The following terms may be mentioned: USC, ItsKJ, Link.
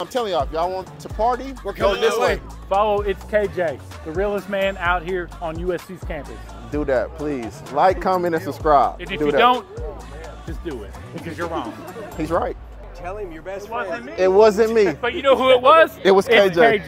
I'm telling y'all, if y'all want to party, we're coming this way. Follow It's KJ, the realest man out here on USC's campus. Do that, please. Like, comment, and subscribe. And if you don't, just do it, because you're wrong. He's right. Tell him your best friend. It wasn't me. But you know who it was? It was KJ.